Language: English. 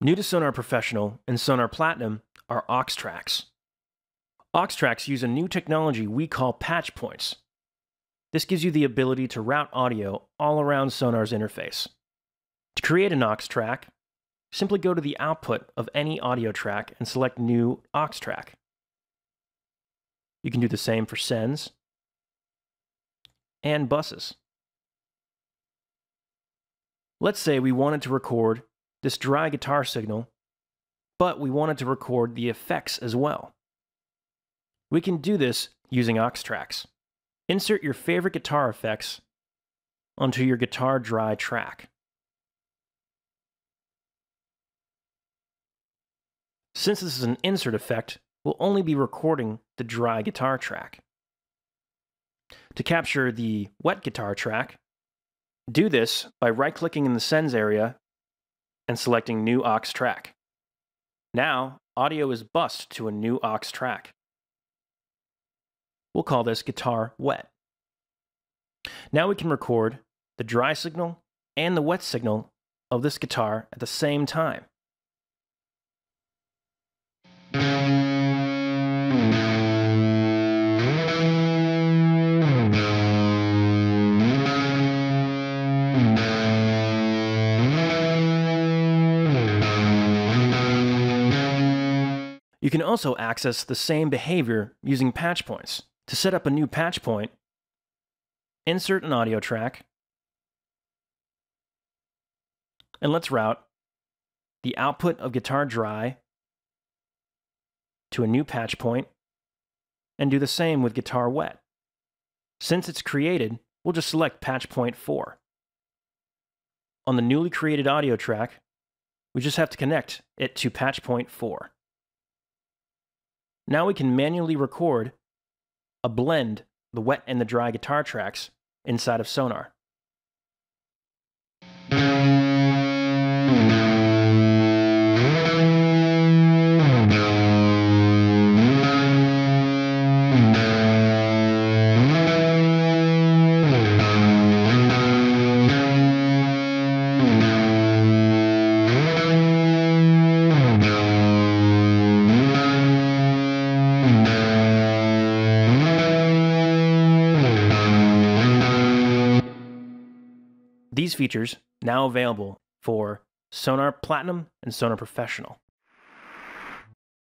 New to Sonar Professional and Sonar Platinum are aux tracks. Aux tracks use a new technology we call patch points. This gives you the ability to route audio all around Sonar's interface. To create an aux track, simply go to the output of any audio track and select New Aux Track. You can do the same for sends and buses. Let's say we wanted to record this dry guitar signal, but we wanted to record the effects as well. We can do this using aux tracks. Insert your favorite guitar effects onto your guitar dry track. Since this is an insert effect, we'll only be recording the dry guitar track. To capture the wet guitar track, do this by right-clicking in the Sends area and selecting New Aux Track. Now, audio is bused to a new aux track. We'll call this Guitar Wet. Now we can record the dry signal and the wet signal of this guitar at the same time. You can also access the same behavior using patch points. To set up a new patch point, insert an audio track, and let's route the output of guitar dry to a new patch point, and do the same with guitar wet. Since it's created, we'll just select patch point 4. On the newly created audio track, we just have to connect it to patch point 4. Now we can manually record a blend, the wet and the dry guitar tracks, inside of Sonar. These features now available for Sonar Platinum and Sonar Professional.